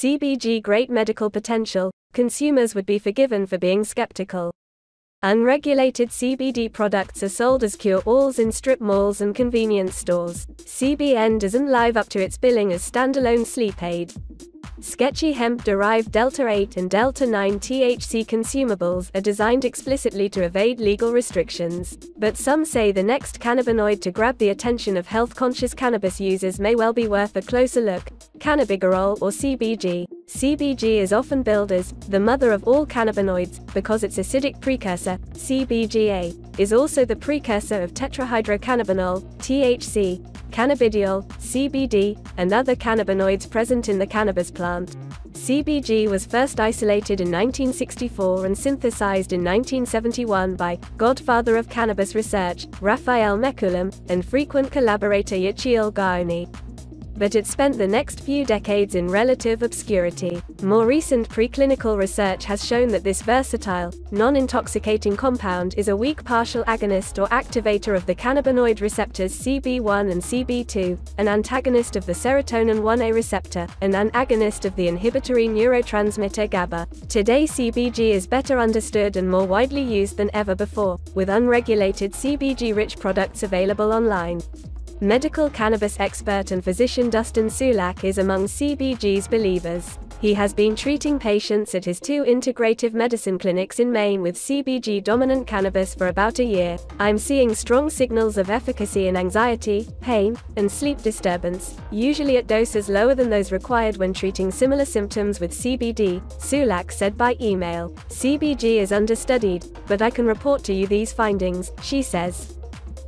CBG great medical potential, consumers would be forgiven for being skeptical. Unregulated CBD products are sold as cure-alls in strip malls and convenience stores. CBN doesn't live up to its billing as standalone sleep aid. Sketchy hemp-derived Delta-8 and Delta-9 THC consumables are designed explicitly to evade legal restrictions, but some say the next cannabinoid to grab the attention of health-conscious cannabis users may well be worth a closer look: cannabigorol or CBG. CBG is often billed as the mother of all cannabinoids because its acidic precursor, CBGA, is also the precursor of tetrahydrocannabinol, THC, cannabidiol, CBD, and other cannabinoids present in the cannabis plant. CBG was first isolated in 1964 and synthesized in 1971 by godfather of cannabis research, Raphael Mechoulam, and frequent collaborator Yachiel Gaoni. But it spent the next few decades in relative obscurity. More recent preclinical research has shown that this versatile, non-intoxicating compound is a weak partial agonist or activator of the cannabinoid receptors CB1 and CB2, an antagonist of the serotonin 1A receptor, and an agonist of the inhibitory neurotransmitter GABA. Today, CBG is better understood and more widely used than ever before, with unregulated CBG-rich products available online. Medical cannabis expert and physician Dustin Sulak is among CBG's believers. He has been treating patients at his 2 integrative medicine clinics in Maine with CBG-dominant cannabis for about a year. "I'm seeing strong signals of efficacy in anxiety, pain, and sleep disturbance, usually at doses lower than those required when treating similar symptoms with CBD," Sulak said by email. "CBG is understudied, but I can report to you these findings," she says.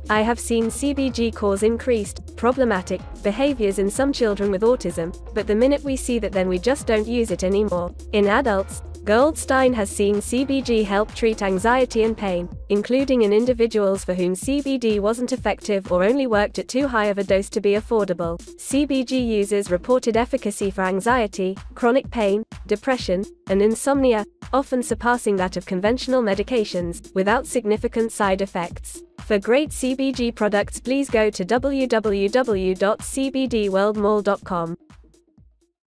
"I have seen CBG cause increased, problematic behaviors in some children with autism, but the minute we see that, then we just don't use it anymore." In adults, Goldstein has seen CBG help treat anxiety and pain, including in individuals for whom CBD wasn't effective or only worked at too high of a dose to be affordable. CBG users reported efficacy for anxiety, chronic pain, depression, and insomnia, often surpassing that of conventional medications, without significant side effects. For great CBG products, please go to www.cbdworldmall.com.